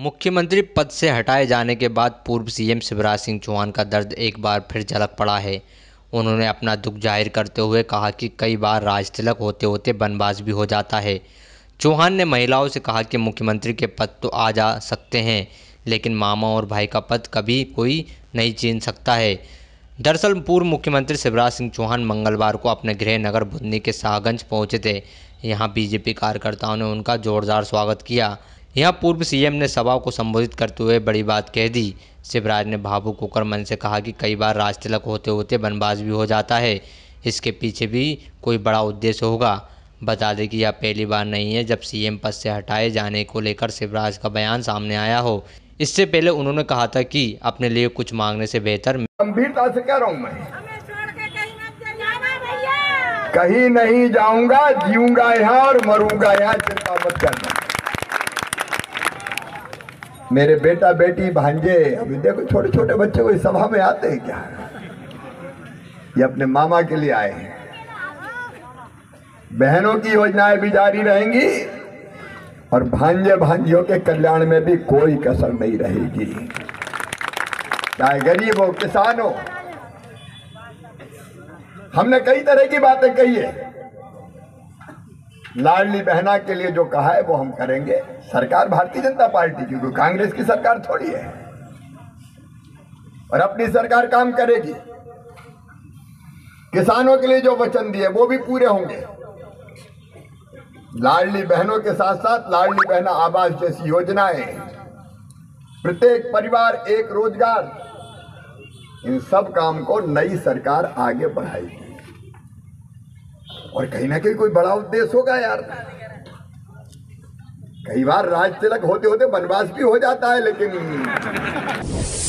मुख्यमंत्री पद से हटाए जाने के बाद पूर्व सीएम शिवराज सिंह चौहान का दर्द एक बार फिर झलक पड़ा है। उन्होंने अपना दुख जाहिर करते हुए कहा कि कई बार राज तिलक होते होते बनवास भी हो जाता है। चौहान ने महिलाओं से कहा कि मुख्यमंत्री के पद तो आ जा सकते हैं, लेकिन मामा और भाई का पद कभी कोई नहीं छीन सकता है। दरअसल पूर्व मुख्यमंत्री शिवराज सिंह चौहान मंगलवार को अपने गृह नगर बुद्धि के शाहगंज पहुंचे थे। यहां बीजेपी कार्यकर्ताओं ने उनका जोरदार स्वागत किया। यहां पूर्व सीएम ने सभा को संबोधित करते हुए बड़ी बात कह दी। शिवराज ने भावुक होकर मन से कहा कि कई बार राज तिलक होते होते बनवास भी हो जाता है। इसके पीछे भी कोई बड़ा उद्देश्य होगा। बता दें कि यह पहली बार नहीं है जब सीएम पद से हटाए जाने को लेकर शिवराज का बयान सामने आया हो। इससे पहले उन्होंने कहा था कि अपने लिए कुछ मांगने से बेहतर गंभीरता से कह रहा हूँ, मैं कहीं नहीं जाऊंगा, जीऊंगा यहाँ और मरूंगा यहाँ, चिंता मत करना। मेरे बेटा बेटी भांजे, अभी देखो छोटे छोटे बच्चे कोई सभा में आते हैं क्या? ये अपने मामा के लिए आए हैं। बहनों की योजनाएं भी जारी रहेंगी और भांजे भांजियों के कल्याण में भी कोई कसर नहीं रहेगी, चाहे गरीब हो किसान हो। हमने कई तरह की बातें कही है। लाडली बहना के लिए जो कहा है वो हम करेंगे। सरकार भारतीय जनता पार्टी की, क्योंकि कांग्रेस की सरकार थोड़ी है, और अपनी सरकार काम करेगी। किसानों के लिए जो वचन दिए वो भी पूरे होंगे। लाडली बहनों के साथ साथ लाडली बहना आवास जैसी योजनाएं, प्रत्येक परिवार एक रोजगार, इन सब काम को नई सरकार आगे बढ़ाएगी। और कहीं ना कहीं कोई बड़ा उद्देश्य होगा यार। कई बार राज तिलक होते होते बनवास भी हो जाता है, लेकिन